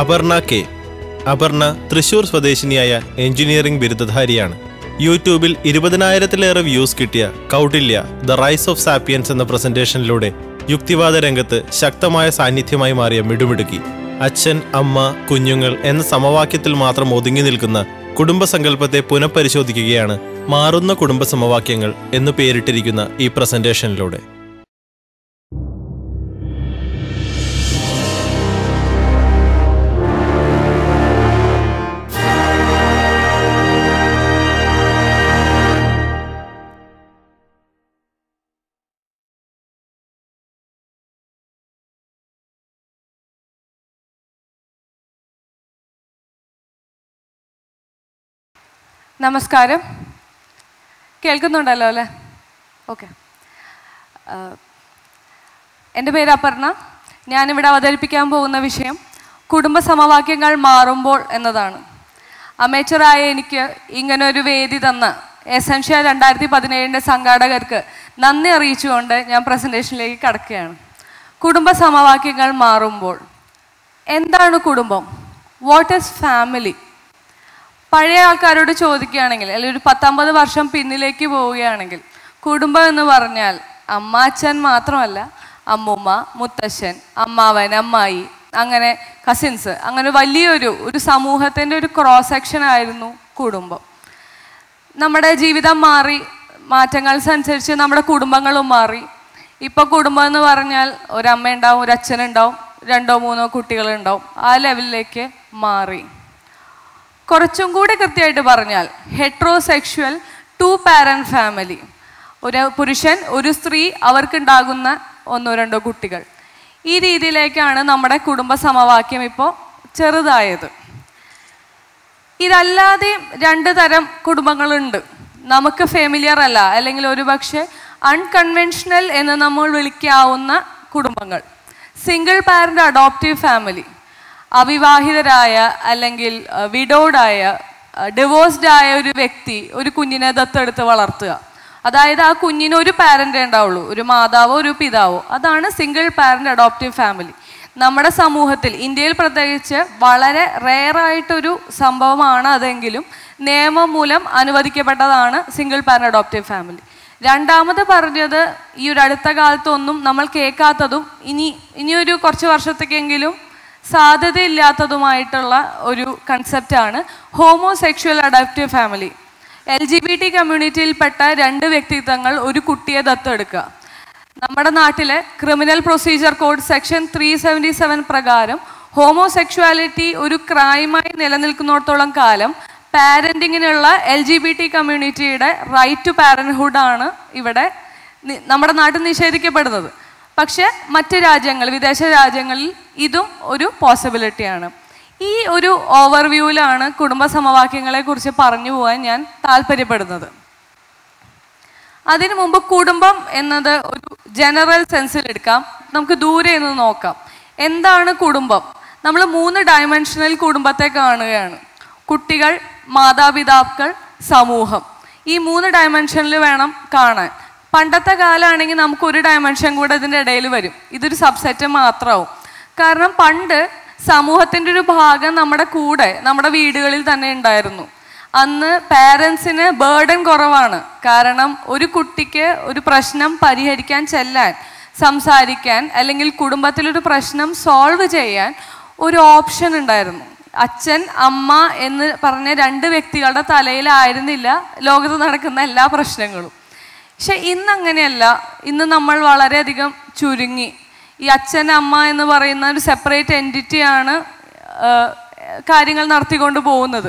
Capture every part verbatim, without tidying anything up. Aparna K. Aparna Thrissur സ്വദേശിനിയായ engineering ബിരുദധാരിയാണ്. യൂട്യൂബിൽ ഇരുപതിനായിരത്തിലേറെ വ്യൂസ് കിട്ടിയ Kautilya the rise of sapiens എന്ന പ്രസന്റേഷനിലൂടെ യുക്തിവാദ രംഗത്ത് ശക്തമായ സാന്നിധ്യമായി മാറിയ മിടുമിടുക്കി. അച്ഛൻ, അമ്മ, കുഞ്ഞുങ്ങൾ എന്ന സമവാക്യത്തിൽ മാത്രം ഒതുങ്ങി നിൽക്കുന്ന കുടുംബസങ്കല്പത്തെ പുനഃപരിശോധിക്കുകയാണ് മാറുന്ന കുടുംബ സമവാക്യങ്ങൾ എന്ന് പേരിട്ടിരിക്കുന്ന ഈ പ്രസന്റേഷനിലൂടെ. നമസ്കാരം. കേൾക്കുന്നുണ്ടല്ലോ അല്ലേ? ഓക്കെ. എൻ്റെ പേര് അപർണ. ഞാനിവിടെ അവതരിപ്പിക്കാൻ പോകുന്ന വിഷയം കുടുംബ സമവാക്യങ്ങൾ മാറുമ്പോൾ എന്നതാണ്. അമേച്ചറായ എനിക്ക് ഇങ്ങനൊരു വേദി തന്ന എസൻഷ്യ രണ്ടായിരത്തി പതിനേഴിൻ്റെ സംഘാടകർക്ക് നന്ദി അറിയിച്ചുകൊണ്ട് ഞാൻ പ്രസൻറ്റേഷനിലേക്ക് കടക്കുകയാണ്. കുടുംബ സമവാക്യങ്ങൾ മാറുമ്പോൾ എന്താണ് കുടുംബം? What is family? പഴയ ആൾക്കാരോട് ചോദിക്കുകയാണെങ്കിൽ, അല്ലെങ്കിൽ ഒരു പത്തൊമ്പത് വർഷം പിന്നിലേക്ക് പോവുകയാണെങ്കിൽ, കുടുംബം എന്ന് പറഞ്ഞാൽ അമ്മാച്ചൻ മാത്രമല്ല, അമ്മൂമ്മ, മുത്തശ്ശൻ, അമ്മാവൻ, അമ്മായി, അങ്ങനെ കസിൻസ്, അങ്ങനെ വലിയൊരു ഒരു സമൂഹത്തിൻ്റെ ഒരു ക്രോസ് സെക്ഷൻ ആയിരുന്നു കുടുംബം. നമ്മുടെ ജീവിതം മാറി, മാറ്റങ്ങൾക്കനുസരിച്ച് നമ്മുടെ കുടുംബങ്ങളും മാറി. ഇപ്പോൾ കുടുംബം എന്ന് പറഞ്ഞാൽ ഒരമ്മയുണ്ടാവും, ഒരച്ഛനുണ്ടാവും, രണ്ടോ മൂന്നോ കുട്ടികളുണ്ടാവും. ആ ലെവലിലേക്ക് മാറി. കുറച്ചും കൂടി കൃത്യമായിട്ട് പറഞ്ഞാൽ ഹെട്രോസെക്ഷൽ ടു പാരൻറ് ഫാമിലി. ഒരു പുരുഷൻ, ഒരു സ്ത്രീ, അവർക്കുണ്ടാകുന്ന ഒന്നോ രണ്ടോ കുട്ടികൾ. ഈ രീതിയിലേക്കാണ് നമ്മുടെ കുടുംബ സമവാക്യം ഇപ്പോൾ ചെറുതായത്. ഇതല്ലാതെ രണ്ട് തരം കുടുംബങ്ങളുണ്ട്. നമുക്ക് ഫെമിലിയർ അല്ല, അല്ലെങ്കിൽ ഒരു പക്ഷേ അൺകൺവെൻഷണൽ എന്ന് നമ്മൾ വിളിക്കാവുന്ന കുടുംബങ്ങൾ. Single parent adoptive family. അവിവാഹിതരായ അല്ലെങ്കിൽ വിഡോഡായ, ഡിവോഴ്സ്ഡായ ഒരു വ്യക്തി ഒരു കുഞ്ഞിനെ ദത്തെടുത്ത് വളർത്തുക. അതായത് ആ കുഞ്ഞിന് ഒരു പാരൻ്റേ ഉണ്ടാവുള്ളൂ, ഒരു മാതാവോ ഒരു പിതാവോ. അതാണ് സിംഗിൾ പാരൻ്റ് അഡോപ്റ്റീവ് ഫാമിലി. നമ്മുടെ സമൂഹത്തിൽ, ഇന്ത്യയിൽ പ്രത്യേകിച്ച്, വളരെ റെയറായിട്ടൊരു സംഭവമാണ്. അതെങ്കിലും നിയമം മൂലം അനുവദിക്കപ്പെട്ടതാണ് സിംഗിൾ പാരൻ്റ് അഡോപ്റ്റീവ് ഫാമിലി. രണ്ടാമത് പറഞ്ഞത് ഈ ഒരു അടുത്ത കാലത്തൊന്നും നമ്മൾ കേൾക്കാത്തതും ഇനി ഇനിയൊരു കുറച്ച് വർഷത്തേക്കെങ്കിലും സാധ്യതയില്ലാത്തതുമായിട്ടുള്ള ഒരു കൺസെപ്റ്റാണ് homosexual adoptive family. L G B T കമ്മ്യൂണിറ്റിയിൽപ്പെട്ട രണ്ട് വ്യക്തിത്വങ്ങൾ ഒരു കുട്ടിയെ ദത്തെടുക്കുക. നമ്മുടെ നാട്ടിലെ criminal procedure code section three seventy seven പ്രകാരം ഹോമോസെക്ഷുവാലിറ്റി ഒരു ക്രൈമായി നിലനിൽക്കുന്നിടത്തോളം കാലം പാരൻറ്റിങ്ങിനുള്ള എൽ ജി ബി ടി കമ്മ്യൂണിറ്റിയുടെ റൈറ്റ് ടു പാരൻറ്ഹുഡാണ് ഇവിടെ നമ്മുടെ നാട്ടിൽ നിഷേധിക്കപ്പെടുന്നത്. പക്ഷെ മറ്റ് രാജ്യങ്ങൾ, വിദേശ രാജ്യങ്ങളിൽ ഇതും ഒരു പോസിബിലിറ്റിയാണ്. ഈ ഒരു ഓവർവ്യൂവിലാണ് കുടുംബ സമവാക്യങ്ങളെക്കുറിച്ച് പറഞ്ഞു പോകാൻ ഞാൻ താല്പര്യപ്പെടുന്നത്. അതിനു മുമ്പ് കുടുംബം എന്നത് ഒരു ജനറൽ സെൻസിലെടുക്കാം. നമുക്ക് ദൂരെ നിന്ന് നോക്കാം എന്താണ് കുടുംബം. നമ്മൾ മൂന്ന് ഡയമെൻഷനിൽ കുടുംബത്തെ കാണുകയാണ്. കുട്ടികൾ, മാതാപിതാക്കൾ, സമൂഹം. ഈ മൂന്ന് ഡയമെൻഷനിൽ വേണം കാണാൻ. പണ്ടത്തെ കാലമാണെങ്കിൽ നമുക്കൊരു ഡയമെൻഷൻ കൂടെ ഇതിൻ്റെ ഇടയിൽ വരും. ഇതൊരു സബ്സെറ്റ് മാത്രമാവും. കാരണം പണ്ട് സമൂഹത്തിൻ്റെ ഒരു ഭാഗം നമ്മുടെ കൂടെ, നമ്മുടെ വീടുകളിൽ തന്നെ ഉണ്ടായിരുന്നു. അന്ന് പാരൻസിന് ബേർഡൻ കുറവാണ്. കാരണം ഒരു കുട്ടിക്ക് ഒരു പ്രശ്നം പരിഹരിക്കാൻ ചെല്ലാൻ, സംസാരിക്കാൻ, അല്ലെങ്കിൽ കുടുംബത്തിലൊരു പ്രശ്നം സോൾവ് ചെയ്യാൻ ഒരു ഓപ്ഷൻ ഉണ്ടായിരുന്നു. അച്ഛൻ, അമ്മ എന്ന് പറഞ്ഞ രണ്ട് വ്യക്തികളുടെ തലയിലായിരുന്നില്ല ലോകത്ത് നടക്കുന്ന എല്ലാ പ്രശ്നങ്ങളും. പക്ഷെ ഇന്നങ്ങനെയല്ല. ഇന്ന് നമ്മൾ വളരെയധികം ചുരുങ്ങി. ഈ അച്ഛൻ, അമ്മ എന്ന് പറയുന്ന ഒരു സെപ്പറേറ്റ് എൻറ്റിറ്റിയാണ് കാര്യങ്ങൾ നടത്തിക്കൊണ്ട് പോകുന്നത്.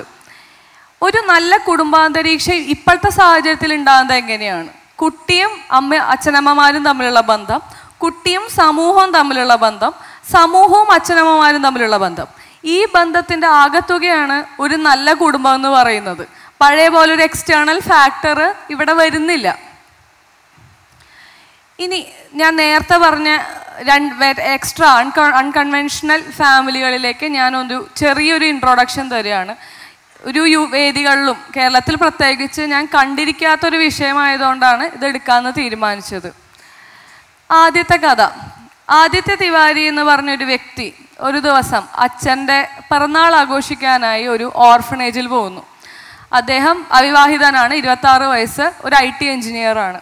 ഒരു നല്ല കുടുംബാന്തരീക്ഷം ഇപ്പോഴത്തെ സാഹചര്യത്തിൽ ഉണ്ടാകുന്നത് എങ്ങനെയാണ്? കുട്ടിയും അമ്മ അച്ഛനമ്മമാരും തമ്മിലുള്ള ബന്ധം, കുട്ടിയും സമൂഹവും തമ്മിലുള്ള ബന്ധം, സമൂഹവും അച്ഛനമ്മമാരും തമ്മിലുള്ള ബന്ധം. ഈ ബന്ധത്തിൻ്റെ ആകത്തുകയാണ് ഒരു നല്ല കുടുംബം എന്ന് പറയുന്നത്. പഴയ പോലൊരു എക്സ്റ്റേണൽ ഫാക്ടർ ഇവിടെ വരുന്നില്ല. ഇനി ഞാൻ നേരത്തെ പറഞ്ഞ രണ്ട് എക്സ്ട്രാ അൺക അൺകൺവെൻഷണൽ ഫാമിലികളിലേക്ക് ഞാനൊരു ചെറിയൊരു ഇൻട്രൊഡക്ഷൻ തരികയാണ്. ഒരു യു വേദികളിലും കേരളത്തിൽ പ്രത്യേകിച്ച് ഞാൻ കണ്ടിരിക്കാത്തൊരു വിഷയമായതുകൊണ്ടാണ് ഇതെടുക്കാമെന്ന് തീരുമാനിച്ചത്. ആദ്യത്തെ കഥ, ആദിത്യ തിവാരി എന്ന് പറഞ്ഞൊരു വ്യക്തി ഒരു ദിവസം അച്ഛൻ്റെ പിറന്നാൾ ആഘോഷിക്കാനായി ഒരു ഓർഫനേജിൽ പോകുന്നു. അദ്ദേഹം അവിവാഹിതനാണ്, ഇരുപത്താറ് വയസ്സ്, ഒരു ഐ ടി എൻജിനീയറാണ്.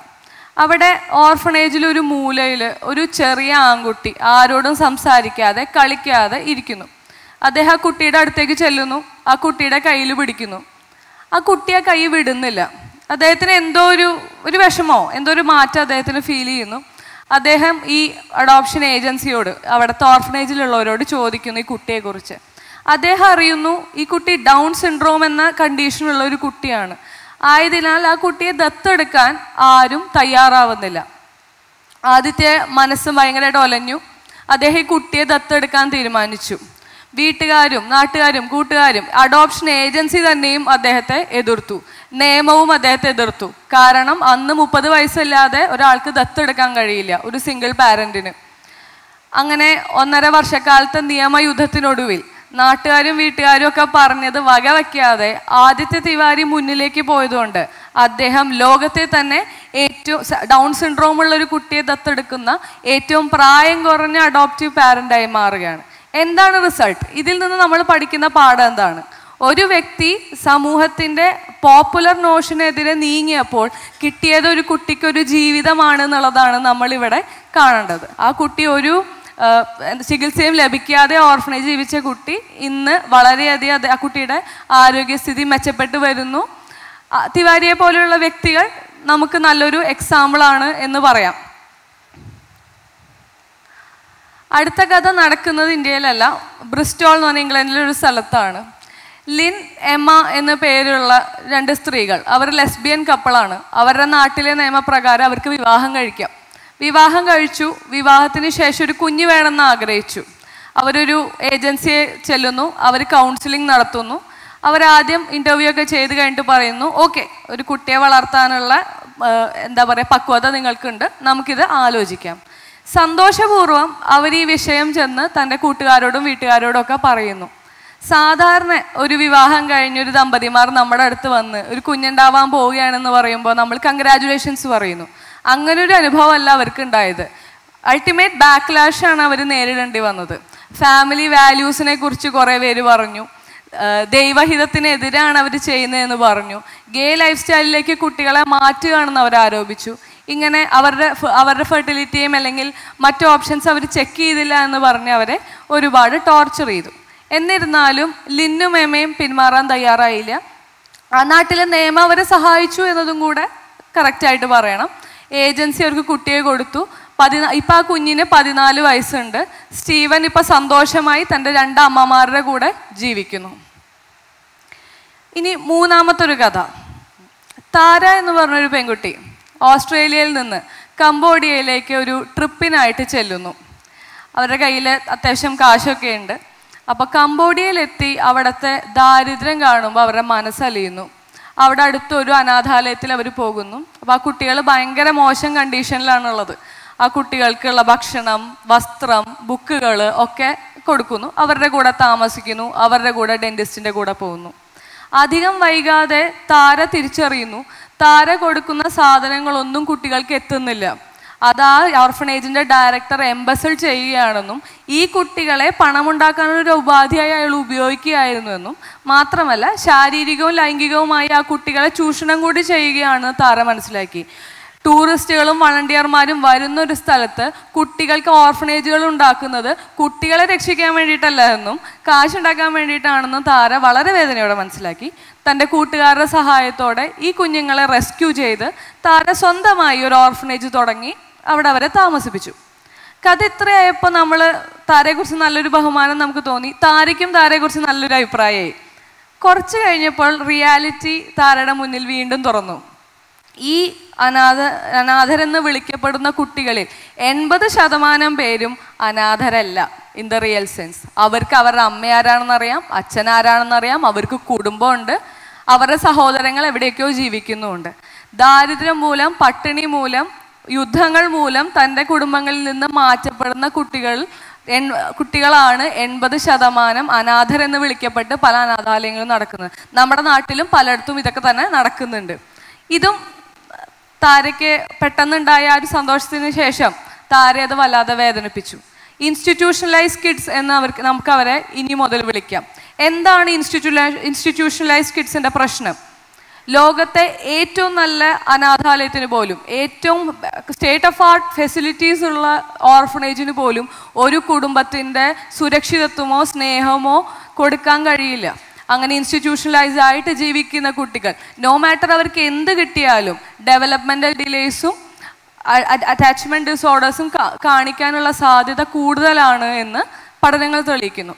അവിടെ ഓർഫനേജിൽ ഒരു മൂലയിൽ ഒരു ചെറിയ ആൺകുട്ടി ആരോടും സംസാരിക്കാതെ കളിക്കാതെ ഇരിക്കുന്നു. അദ്ദേഹം ആ കുട്ടിയുടെ അടുത്തേക്ക് ചെല്ലുന്നു, ആ കുട്ടിയുടെ കയ്യിൽ പിടിക്കുന്നു. ആ കുട്ടിയെ കൈ വിടുന്നില്ല. അദ്ദേഹത്തിന് എന്തോ ഒരു ഒരു വിഷമോ എന്തോ ഒരു മാറ്റം അദ്ദേഹത്തിന് ഫീൽ ചെയ്യുന്നു. അദ്ദേഹം ഈ അഡോപ്ഷൻ ഏജൻസിയോട്, അവിടുത്തെ ഓർഫനേജിലുള്ളവരോട് ചോദിക്കുന്നു ഈ കുട്ടിയെക്കുറിച്ച്. അദ്ദേഹം അറിയുന്നു ഈ കുട്ടി ഡൗൺ സിൻഡ്രോം എന്ന കണ്ടീഷനുള്ള ഒരു കുട്ടിയാണ്. ആയതിനാൽ ആ കുട്ടിയെ ദത്തെടുക്കാൻ ആരും തയ്യാറാവുന്നില്ല. ആദ്യത്തെ മനസ്സ് ഭയങ്കരമായിട്ട് ഒലഞ്ഞു. അദ്ദേഹം ഈ കുട്ടിയെ ദത്തെടുക്കാൻ തീരുമാനിച്ചു. വീട്ടുകാരും നാട്ടുകാരും കൂട്ടുകാരും അഡോപ്ഷൻ ഏജൻസി തന്നെയും അദ്ദേഹത്തെ എതിർത്തു, നിയമവും അദ്ദേഹത്തെ എതിർത്തു. കാരണം അന്ന് മുപ്പത് വയസ്സില്ലാതെ ഒരാൾക്ക് ദത്തെടുക്കാൻ കഴിയില്ല, ഒരു സിംഗിൾ പാരന്റിന്. അങ്ങനെ ഒന്നര വർഷക്കാലത്തെ നിയമയുദ്ധത്തിനൊടുവിൽ നാട്ടുകാരും വീട്ടുകാരും ഒക്കെ പറഞ്ഞത് വകവയ്ക്കാതെ ആദിത്യ തിവാരി മുന്നിലേക്ക് പോയതുകൊണ്ട് അദ്ദേഹം ലോകത്തെ തന്നെ ഏറ്റവും ഡൗൺ സിൻഡ്രോം ഉള്ള ഒരു കുട്ടിയെ ദത്തെടുക്കുന്ന ഏറ്റവും പ്രായം കുറഞ്ഞ അഡോപ്റ്റീവ് പാരന്റായി മാറുകയാണ്. എന്താണ് റിസൾട്ട്? ഇതിൽ നിന്ന് നമ്മൾ പഠിക്കുന്ന പാഠം എന്താണ്? ഒരു വ്യക്തി സമൂഹത്തിൻ്റെ പോപ്പുലർ നോഷനെതിരെ നീങ്ങിയപ്പോൾ കിട്ടിയത് ഒരു കുട്ടിക്കൊരു ജീവിതമാണ് എന്നുള്ളതാണ് നമ്മളിവിടെ കാണേണ്ടത്. ആ കുട്ടി ഒരു ചികിത്സയും ലഭിക്കാതെ ഓർഫനേജ് ജീവിച്ച കുട്ടി ഇന്ന് വളരെയധികം ആ കുട്ടിയുടെ ആരോഗ്യസ്ഥിതി മെച്ചപ്പെട്ടു വരുന്നു. തിവാരിയെ പോലെയുള്ള വ്യക്തികൾ നമുക്ക് നല്ലൊരു എക്സാമ്പിളാണ് എന്ന് പറയാം. അടുത്ത കഥ നടക്കുന്നത് ഇന്ത്യയിലല്ല, ബ്രിസ്റ്റോൾ എന്ന് പറഞ്ഞ ഇംഗ്ലണ്ടിലൊരു സ്ഥലത്താണ്. ലിൻ, എമ്മ എന്ന പേരുള്ള രണ്ട് സ്ത്രീകൾ, അവർ ലെസ്ബിയൻ കപ്പിളാണ്. അവരുടെ നാട്ടിലെ നിയമപ്രകാരം അവർക്ക് വിവാഹം കഴിക്കാം. വിവാഹം കഴിച്ചു. വിവാഹത്തിന് ശേഷം ഒരു കുഞ്ഞ് വേണമെന്ന് ആഗ്രഹിച്ചു. അവരൊരു ഏജൻസിയെ ചെല്ലുന്നു, അവർ കൗൺസിലിംഗ് നടത്തുന്നു. അവരാദ്യം ഇൻ്റർവ്യൂ ഒക്കെ ചെയ്ത് കഴിഞ്ഞിട്ട് പറയുന്നു, ഓക്കെ, ഒരു കുട്ടിയെ വളർത്താനുള്ള എന്താ പറയുക പക്വത നിങ്ങൾക്കുണ്ട്, നമുക്കിത് ആലോചിക്കാം. സന്തോഷപൂർവ്വം അവർ ഈ വിഷയം ചെന്ന് തൻ്റെ കൂട്ടുകാരോടും വീട്ടുകാരോടും ഒക്കെ പറയുന്നു. സാധാരണ ഒരു വിവാഹം കഴിഞ്ഞൊരു ദമ്പതിമാർ നമ്മുടെ അടുത്ത് വന്ന് ഒരു കുഞ്ഞുണ്ടാവാൻ പോവുകയാണെന്ന് പറയുമ്പോൾ നമ്മൾ കൺഗ്രാജുലേഷൻസ് പറയുന്നു. അങ്ങനൊരു അനുഭവമല്ല അവർക്ക് ഉണ്ടായത്. അൾട്ടിമേറ്റ് ബാക്ക്ലാഷാണ് അവർ നേരിടേണ്ടി വന്നത്. ഫാമിലി വാല്യൂസിനെ കുറിച്ച് കുറേ പേര് പറഞ്ഞു, ദൈവഹിതത്തിനെതിരാണ് അവർ ചെയ്യുന്നതെന്ന് പറഞ്ഞു, ഗേ ലൈഫ് സ്റ്റൈലിലേക്ക് കുട്ടികളെ മാറ്റുകയാണെന്ന് അവർ ആരോപിച്ചു. ഇങ്ങനെ അവരുടെ അവരുടെ ഫെർട്ടിലിറ്റിയും അല്ലെങ്കിൽ മറ്റു ഓപ്ഷൻസ് അവർ ചെക്ക് ചെയ്തില്ല എന്ന് പറഞ്ഞ് അവരെ ഒരുപാട് ടോർച്ചർ ചെയ്തു. എന്നിരുന്നാലും ലിന്നും എമ്മയും പിന്മാറാൻ തയ്യാറായില്ല. ആ നാട്ടിലെ നിയമം അവരെ സഹായിച്ചു എന്നതും കൂടെ കറക്റ്റായിട്ട് പറയണം. ഏജൻസി അവർക്ക് കുട്ടിയെ കൊടുത്തു. പതിനാ ഇപ്പം ആ കുഞ്ഞിന് പതിനാല് വയസ്സുണ്ട്. സ്റ്റീവൻ ഇപ്പം സന്തോഷമായി തൻ്റെ രണ്ട് അമ്മമാരുടെ കൂടെ ജീവിക്കുന്നു. ഇനി മൂന്നാമത്തൊരു കഥ. താര എന്ന് പറഞ്ഞൊരു പെൺകുട്ടി ഓസ്ട്രേലിയയിൽ നിന്ന് കംബോഡിയയിലേക്ക് ഒരു ട്രിപ്പിനായിട്ട് ചെല്ലുന്നു. അവരുടെ കയ്യിൽ അത്യാവശ്യം കാശൊക്കെ ഉണ്ട്. അപ്പോൾ കംബോഡിയയിലെത്തി അവിടുത്തെ ദാരിദ്ര്യം കാണുമ്പോൾ അവരുടെ മനസ്സലിയുന്നു. അവിടെ അടുത്തൊരു അനാഥാലയത്തിൽ അവർ പോകുന്നു. അപ്പോൾ ആ കുട്ടികൾ ഭയങ്കര മോശം കണ്ടീഷനിലാണുള്ളത്. ആ കുട്ടികൾക്കുള്ള ഭക്ഷണം, വസ്ത്രം, ബുക്കുകൾ ഒക്കെ കൊടുക്കുന്നു. അവരുടെ കൂടെ താമസിക്കുന്നു. അവരുടെ കൂടെ ഡെന്റിസ്റ്റിൻ്റെ കൂടെ പോകുന്നു. അധികം വൈകാതെ താര തിരിച്ചറിയുന്നു താര കൊടുക്കുന്ന സാധനങ്ങളൊന്നും കുട്ടികൾക്ക് എത്തുന്നില്ല. അതാ ഓർഫനേജിൻ്റെ ഡയറക്ടർ എംബസൽ ചെയ്യുകയാണെന്നും ഈ കുട്ടികളെ പണമുണ്ടാക്കാനൊരു ഉപാധിയായി അയാൾ ഉപയോഗിക്കുകയായിരുന്നുവെന്നും മാത്രമല്ല ശാരീരികവും ലൈംഗികവുമായി ആ കുട്ടികളെ ചൂഷണം കൂടി ചെയ്യുകയാണെന്ന് താര മനസ്സിലാക്കി. ടൂറിസ്റ്റുകളും വളണ്ടിയർമാരും വരുന്നൊരു സ്ഥലത്ത് കുട്ടികൾക്ക് ഓർഫനേജുകൾ ഉണ്ടാക്കുന്നത് കുട്ടികളെ രക്ഷിക്കാൻ വേണ്ടിയിട്ടല്ല എന്നും കാശുണ്ടാക്കാൻ വേണ്ടിയിട്ടാണെന്നും താര വളരെ വേദനയോടെ മനസ്സിലാക്കി. തൻ്റെ കൂട്ടുകാരുടെ സഹായത്തോടെ ഈ കുഞ്ഞുങ്ങളെ റെസ്ക്യൂ ചെയ്ത് താര സ്വന്തമായി ഒരു ഓർഫനേജ് തുടങ്ങി അവിടെ അവരെ താമസിപ്പിച്ചു. കഥ ഇത്രയായപ്പോൾ നമ്മൾ താരയെക്കുറിച്ച് നല്ലൊരു ബഹുമാനം നമുക്ക് തോന്നി. താരയ്ക്കും താരയെക്കുറിച്ച് നല്ലൊരു അഭിപ്രായമായി. കുറച്ച് കഴിഞ്ഞപ്പോൾ റിയാലിറ്റി താരയുടെ മുന്നിൽ വീണ്ടും തുറന്നു. ഈ അനാഥ അനാഥരെന്ന് വിളിക്കപ്പെടുന്ന കുട്ടികളിൽ എൺപത് ശതമാനം പേരും അനാഥരല്ല. ഇൻ ദ റിയൽ സെൻസ് അവർക്ക് അവരുടെ അമ്മ ആരാണെന്നറിയാം, അച്ഛൻ ആരാണെന്നറിയാം, അവർക്ക് കുടുംബമുണ്ട്, അവരുടെ സഹോദരങ്ങൾ എവിടെയൊക്കെയോ ജീവിക്കുന്നുമുണ്ട്. ദാരിദ്ര്യം മൂലം, പട്ടിണി മൂലം, യുദ്ധങ്ങൾ മൂലം തൻ്റെ കുടുംബങ്ങളിൽ നിന്ന് മാറ്റപ്പെടുന്ന കുട്ടികൾ എൺ കുട്ടികളാണ് എൺപത് ശതമാനം അനാഥരെന്ന് വിളിക്കപ്പെട്ട് പല അനാഥാലയങ്ങളും നടക്കുന്നത്. നമ്മുടെ നാട്ടിലും പലയിടത്തും ഇതൊക്കെ തന്നെ നടക്കുന്നുണ്ട്. ഇതും താരയ്ക്ക് പെട്ടെന്നുണ്ടായ ആ ഒരു സന്തോഷത്തിന് ശേഷം താര അത് വല്ലാതെ വേദനിപ്പിച്ചു. ഇൻസ്റ്റിറ്റ്യൂഷണലൈസ് കിഡ്സ് എന്ന് അവർക്ക് നമുക്ക് അവരെ ഇനി മുതൽ വിളിക്കാം. എന്താണ് ഇൻസ്റ്റിറ്റ്യൂഷണലൈസ് ഇൻസ്റ്റിറ്റ്യൂഷണലൈസ് കിഡ്സിൻ്റെ പ്രശ്നം? ലോകത്തെ ഏറ്റവും നല്ല അനാഥാലയത്തിന് പോലും, ഏറ്റവും സ്റ്റേറ്റ് ഓഫ് ആർട്ട് ഫെസിലിറ്റീസ് ഉള്ള ഓർഫനേജിന് പോലും ഒരു കുടുംബത്തിൻ്റെ സുരക്ഷിതത്വമോ സ്നേഹമോ കൊടുക്കാൻ കഴിയില്ല. അങ്ങനെ ഇൻസ്റ്റിറ്റ്യൂഷണലൈസ് ആയിട്ട് ജീവിക്കുന്ന കുട്ടികൾ നോ മാറ്റർ അവർക്ക് എന്ത് കിട്ടിയാലും ഡെവലപ്മെൻ്റൽ ഡിലേസും അറ്റാച്ച്മെൻറ്റ് ഡിസോർഡേഴ്സും കാണിക്കാനുള്ള സാധ്യത കൂടുതലാണ് എന്ന് പഠനങ്ങൾ തെളിയിക്കുന്നു.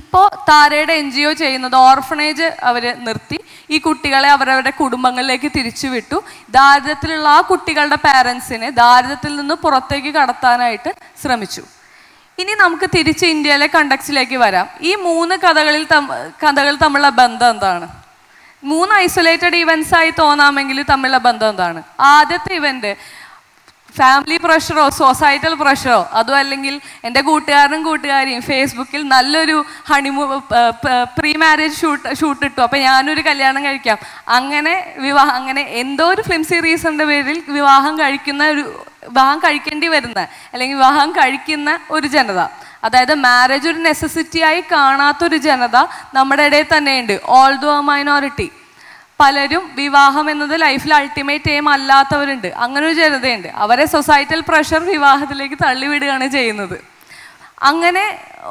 ഇപ്പോൾ താരയുടെ എൻ ജി ഒ ചെയ്യുന്നത് ഓർഫനേജ് അവർ നിർത്തി ഈ കുട്ടികളെ അവരവരുടെ കുടുംബങ്ങളിലേക്ക് തിരിച്ചു വിട്ടു. ദാരിദ്ര്യത്തിലുള്ള ആ കുട്ടികളുടെ പാരൻസിനെ ദാരിദ്ര്യത്തിൽ നിന്ന് പുറത്തേക്ക് കടത്താനായിട്ട് ശ്രമിച്ചു. ഇനി നമുക്ക് തിരിച്ച് ഇന്ത്യയിലെ കണ്ടക്സിലേക്ക് വരാം. ഈ മൂന്ന് കഥകളിൽ കഥകൾ തമ്മിലുള്ള ബന്ധം എന്താണ്? മൂന്ന് ഐസൊലേറ്റഡ് ഇവൻറ്റ്സ് ആയി തോന്നാമെങ്കിൽ തമ്മിലുള്ള ബന്ധം എന്താണ്? ആദ്യത്തെ ഇവൻറ്റ് ഫാമിലി പ്രഷറോ സൊസൈറ്റൽ പ്രഷറോ അതോ അല്ലെങ്കിൽ എൻ്റെ കൂട്ടുകാരനും കൂട്ടുകാരിയും ഫേസ്ബുക്കിൽ നല്ലൊരു honeymoon pre marriage shoot shoot ഇട്ടു, അപ്പം ഞാനൊരു കല്യാണം കഴിക്കാം, അങ്ങനെ വിവാഹം അങ്ങനെ എന്തോ ഒരു ഫ്ലിംസി റീസണിൻ്റെ പേരിൽ വിവാഹം കഴിക്കുന്ന ഒരു വിവാഹം കഴിക്കേണ്ടി വരുന്ന അല്ലെങ്കിൽ വിവാഹം കഴിക്കുന്ന ഒരു ജനത, അതായത് മാരേജ് ഒരു നെസസിറ്റിയായി കാണാത്തൊരു ജനത നമ്മുടെ ഇടയിൽ തന്നെയുണ്ട്. ഓൾദോ എ മൈനോറിറ്റി, പലരും വിവാഹം എന്നത് ലൈഫിൽ അൾട്ടിമേറ്റ് എയിം അല്ലാത്തവരുണ്ട്, അങ്ങനൊരു ജനതയുണ്ട്. അവരെ സൊസൈറ്റൽ പ്രഷർ വിവാഹത്തിലേക്ക് തള്ളിവിടുകയാണ് ചെയ്യുന്നത്. അങ്ങനെ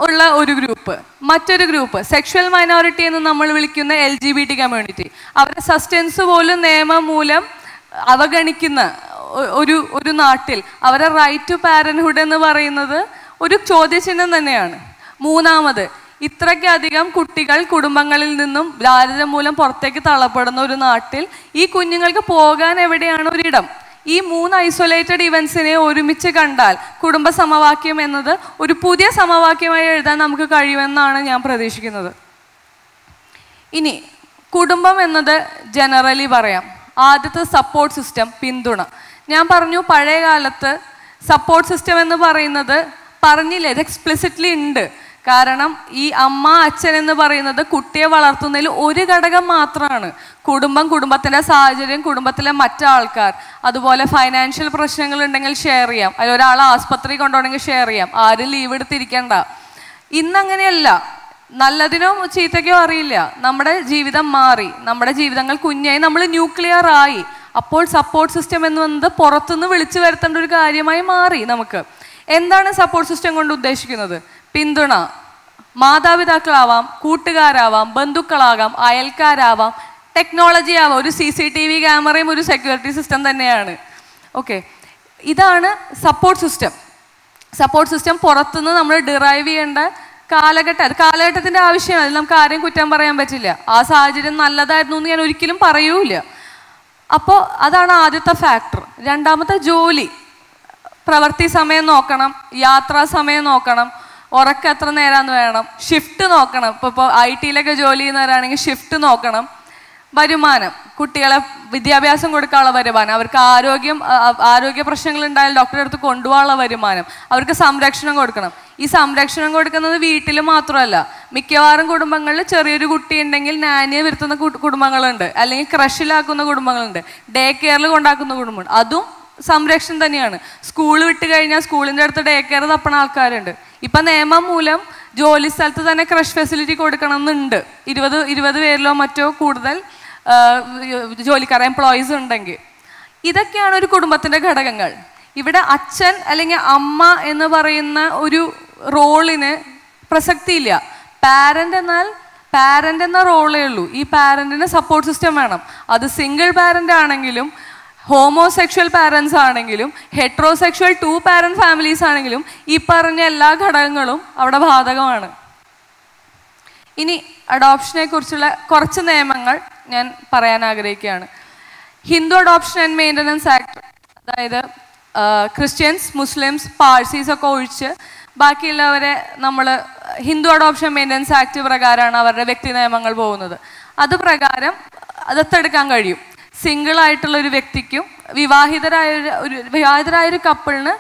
ഉള്ള ഒരു ഗ്രൂപ്പ്. മറ്റൊരു ഗ്രൂപ്പ് സെക്ഷൽ മൈനോറിറ്റി എന്ന് നമ്മൾ വിളിക്കുന്ന L G B T community, അവരുടെ സസ്റ്റൻസ് പോലും നിയമം മൂലം അവഗണിക്കുന്ന ഒരു ഒരു നാട്ടിൽ അവരുടെ റൈറ്റ് ടു പാരൻറ്ഹുഡ് എന്ന് പറയുന്നത് ഒരു ചോദ്യചിഹ്നം തന്നെയാണ്. മൂന്നാമത് ഇത്രയ്ക്കധികം കുട്ടികൾ കുടുംബങ്ങളിൽ നിന്നും ദാരിദ്ര്യം മൂലം പുറത്തേക്ക് തള്ളപ്പെടുന്ന ഒരു നാട്ടിൽ ഈ കുഞ്ഞുങ്ങൾക്ക് പോകാൻ എവിടെയാണ് ഒരിടം? ഈ മൂന്ന് ഐസൊലേറ്റഡ് ഇവൻസിനെ ഒരുമിച്ച് കണ്ടാൽ കുടുംബ സമവാക്യം എന്നത് ഒരു പുതിയ സമവാക്യമായി എഴുതാൻ നമുക്ക് കഴിയുമെന്നാണ് ഞാൻ പ്രതീക്ഷിക്കുന്നത്. ഇനി കുടുംബം എന്നത് ജനറലി പറയാം. ആദ്യത്തെ സപ്പോർട്ട് സിസ്റ്റം, പിന്തുണ. ഞാൻ പറഞ്ഞു പഴയ കാലത്ത് സപ്പോർട്ട് സിസ്റ്റം എന്ന് പറയുന്നത് പറഞ്ഞില്ല, ഇത് എക്സ്പ്ലിസിറ്റ്ലി ഉണ്ട്. കാരണം ഈ അമ്മ അച്ഛൻ എന്ന് പറയുന്നത് കുട്ടിയെ വളർത്തുന്നതിൽ ഒരു ഘടകം മാത്രമാണ്. കുടുംബം, കുടുംബത്തിൻ്റെ സാഹചര്യം, കുടുംബത്തിലെ മറ്റാൾക്കാർ, അതുപോലെ ഫൈനാൻഷ്യൽ പ്രശ്നങ്ങളുണ്ടെങ്കിൽ ഷെയർ ചെയ്യാം, അതിൽ ഒരാൾ ആസ്പത്രി കൊണ്ടുപോകണമെങ്കിൽ ഷെയർ ചെയ്യാം, ആരും ലീവ് എടുത്തിരിക്കണ്ട. ഇന്നങ്ങനെയല്ല, നല്ലതിനോ ചീത്തയ്ക്കോ അറിയില്ല, നമ്മുടെ ജീവിതം മാറി, നമ്മുടെ ജീവിതങ്ങൾ കുഞ്ഞായി, നമ്മൾ ന്യൂക്ലിയർ ആയി. അപ്പോൾ സപ്പോർട്ട് സിസ്റ്റം എന്ന് പറയുന്നത് പുറത്തുനിന്ന് വിളിച്ചു വരുത്തേണ്ട ഒരു കാര്യമായി മാറി നമുക്ക്. എന്താണ് സപ്പോർട്ട് സിസ്റ്റം കൊണ്ട് ഉദ്ദേശിക്കുന്നത്? പിന്തുണ. മാതാപിതാക്കളാവാം, കൂട്ടുകാരാവാം, ബന്ധുക്കളാകാം, അയൽക്കാരാവാം, ടെക്നോളജി ആവാം, ഒരു സി സി ടി വി ക്യാമറയും ഒരു സെക്യൂരിറ്റി സിസ്റ്റം തന്നെയാണ്. ഓക്കെ, ഇതാണ് സപ്പോർട്ട് സിസ്റ്റം. സപ്പോർട്ട് സിസ്റ്റം പുറത്തുനിന്ന് നമ്മൾ ഡിറൈവ് ചെയ്യേണ്ട കാലഘട്ടം കാലഘട്ടത്തിൻ്റെ ആവശ്യം. അതിൽ നമുക്ക് ആരെയും കുറ്റം പറയാൻ പറ്റില്ല. ആ സാഹചര്യം നല്ലതായിരുന്നു എന്ന് ഞാൻ ഒരിക്കലും പറയൂല. അപ്പോൾ അതാണ് ആദ്യത്തെ ഫാക്ടർ. രണ്ടാമത്തെ ജോലി. പ്രവൃത്തി സമയം നോക്കണം, യാത്രാ സമയം നോക്കണം, ഉറക്കം എത്ര നേരമെന്ന് വേണം, ഷിഫ്റ്റ് നോക്കണം. ഇപ്പോൾ ഇപ്പോൾ ഐ ടിയിലൊക്കെ ജോലി ചെയ്യുന്നവരാണെങ്കിൽ ഷിഫ്റ്റ് നോക്കണം. വരുമാനം, കുട്ടികളെ വിദ്യാഭ്യാസം കൊടുക്കാനുള്ള വരുമാനം, അവർക്ക് ആരോഗ്യം ആരോഗ്യ പ്രശ്നങ്ങളുണ്ടായാൽ ഡോക്ടറെ അടുത്ത് കൊണ്ടുപോകാനുള്ള വരുമാനം, അവർക്ക് സംരക്ഷണം കൊടുക്കണം. ഈ സംരക്ഷണം കൊടുക്കുന്നത് വീട്ടിൽ മാത്രമല്ല, മിക്കവാറും കുടുംബങ്ങളിൽ ചെറിയൊരു കുട്ടി ഉണ്ടെങ്കിൽ നാനിയെ വരുത്തുന്ന കുടുംബങ്ങളുണ്ട്, അല്ലെങ്കിൽ ക്രഷിലാക്കുന്ന കുടുംബങ്ങളുണ്ട്, ഡേ കെയറിൽ കൊണ്ടാക്കുന്ന കുടുംബമുണ്ട്. അതും സംരക്ഷണം തന്നെയാണ്. സ്കൂൾ വിട്ട് കഴിഞ്ഞാൽ സ്കൂളിൻ്റെ അടുത്ത് ഡേ കെയർ തപ്പണ ആൾക്കാരുണ്ട്. ഇപ്പം നിയമം മൂലം ജോലി സ്ഥലത്ത് തന്നെ ക്രഷ് ഫെസിലിറ്റി കൊടുക്കണമെന്നുണ്ട്, ഇരുപത് ഇരുപത് പേരിലോ മറ്റോ കൂടുതൽ ജോലിക്കാർ എംപ്ലോയീസ് ഉണ്ടെങ്കിൽ. ഇതൊക്കെയാണ് ഒരു കുടുംബത്തിൻ്റെ ഘടകങ്ങൾ. ഇവിടെ അച്ഛൻ അല്ലെങ്കിൽ അമ്മ എന്ന് പറയുന്ന ഒരു റോളിന് പ്രസക്തിയില്ല. പാരൻ്റ് എന്നാൽ പാരൻ്റ് എന്ന റോളേ ഉള്ളൂ. ഈ പാരൻറ്റിന് സപ്പോർട്ട് സിസ്റ്റം വേണം. അത് സിംഗിൾ പാരൻ്റ് ആണെങ്കിലും ഹോമോസെക്ഷൽ പാരൻസ് ആണെങ്കിലും ഹെട്രോസെക്ഷൽ ടു പാരൻറ് ഫാമിലീസ് ആണെങ്കിലും ഈ പറഞ്ഞ എല്ലാ ഘടകങ്ങളും അവിടെ ബാധകമാണ്. ഇനി അഡോപ്ഷനെ കുറിച്ചുള്ള കുറച്ച് നിയമങ്ങൾ ഞാൻ പറയാൻ ആഗ്രഹിക്കുകയാണ്. Hindu adoption and maintenance act, അതായത് ക്രിസ്ത്യൻസ്, മുസ്ലിംസ്, പാഴ്സീസ് ഒക്കെ ഒഴിച്ച് ബാക്കിയുള്ളവരെ നമ്മൾ ഹിന്ദു അഡോപ്ഷൻ മെയിൻ്റനൻസ് ആക്ട് പ്രകാരമാണ് അവരുടെ വ്യക്തി നിയമങ്ങൾ പോകുന്നത്. അത് പ്രകാരം ദത്തെടുക്കാൻ കഴിയും. സിംഗിളായിട്ടുള്ളൊരു വ്യക്തിക്കും വിവാഹിതരായ ഒരു വിവാഹിതരായൊരു കപ്പിളിന്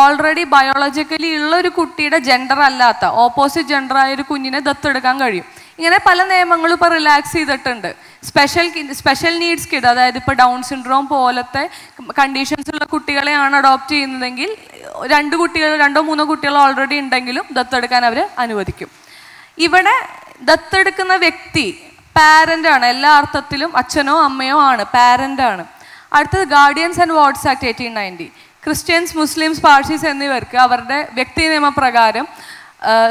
ഓൾറെഡി ബയോളജിക്കലി ഉള്ളൊരു കുട്ടിയുടെ ജെൻഡർ അല്ലാത്ത ഓപ്പോസിറ്റ് ജെൻഡറായൊരു കുഞ്ഞിനെ ദത്തെടുക്കാൻ കഴിയും. ഇങ്ങനെ പല നിയമങ്ങളും ഇപ്പോൾ റിലാക്സ് ചെയ്തിട്ടുണ്ട്. സ്പെഷ്യൽ സ്പെഷ്യൽ നീഡ്സ് കിഡ്, അതായത് ഇപ്പോൾ ഡൗൺ സിൻഡ്രോം പോലത്തെ കണ്ടീഷൻസ് ഉള്ള കുട്ടികളെയാണ് അഡോപ്റ്റ് ചെയ്യുന്നതെങ്കിൽ രണ്ട് കുട്ടികൾ രണ്ടോ മൂന്നോ കുട്ടികൾ ഓൾറെഡി ഉണ്ടെങ്കിലും ദത്തെടുക്കാൻ അവർ അനുവദിക്കും. ഇവിടെ ദത്തെടുക്കുന്ന വ്യക്തി പാരൻ്റാണ്, എല്ലാ അർത്ഥത്തിലും അച്ഛനോ അമ്മയോ ആണ്, പാരൻ്റാണ്. അടുത്തത് guardians and wards act eighteen ninety. Christians, Muslims, Parsis എന്നിവർക്ക് അവരുടെ വ്യക്തി നിയമപ്രകാരം